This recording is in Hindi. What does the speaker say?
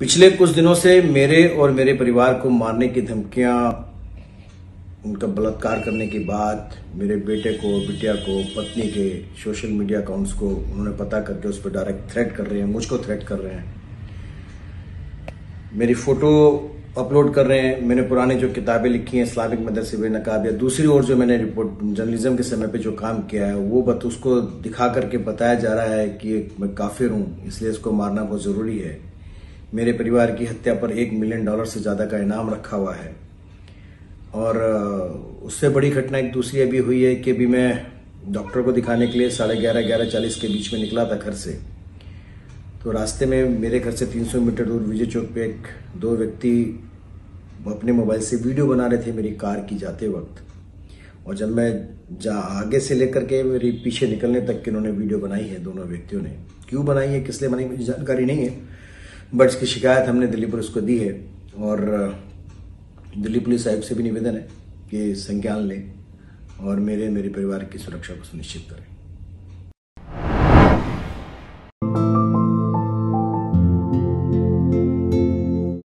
पिछले कुछ दिनों से मेरे और मेरे परिवार को मारने की धमकियां, उनका बलात्कार करने की बात मेरे बेटे को, बिटिया को, पत्नी के सोशल मीडिया अकाउंट्स को उन्होंने पता करके उस पर डायरेक्ट थ्रेट कर रहे हैं, मुझको थ्रेट कर रहे हैं, मेरी फोटो अपलोड कर रहे हैं। मैंने पुराने जो किताबें लिखी हैं इस्लामिक मदरसे बेनकाब, या दूसरी ओर जो मैंने रिपोर्ट जर्नलिज्म के समय पे जो काम किया है वो बत उसको दिखा करके बताया जा रहा है कि मैं काफिर हूँ, इसलिए इसको मारना बहुत ज़रूरी है। मेरे परिवार की हत्या पर $1 मिलियन से ज़्यादा का इनाम रखा हुआ है। और उससे बड़ी घटना एक दूसरी अभी हुई है कि अभी मैं डॉक्टर को दिखाने के लिए 11:30-11:40 के बीच में निकला था घर से, तो रास्ते में मेरे घर से 300 मीटर दूर विजय चौक पे दो व्यक्ति अपने मोबाइल से वीडियो बना रहे थे मेरी कार की जाते वक्त, और जब मैं आगे से लेकर के मेरी पीछे निकलने तक की उन्होंने वीडियो बनाई है दोनों व्यक्तियों ने। क्यों बनाई है, किस लिए बनाई, मुझे जानकारी नहीं है, बट इसकी शिकायत हमने दिल्ली पुलिस को दी है और दिल्ली पुलिस आयुक्त से भी निवेदन है कि संज्ञान लें और मेरे परिवार की सुरक्षा को सुनिश्चित करें।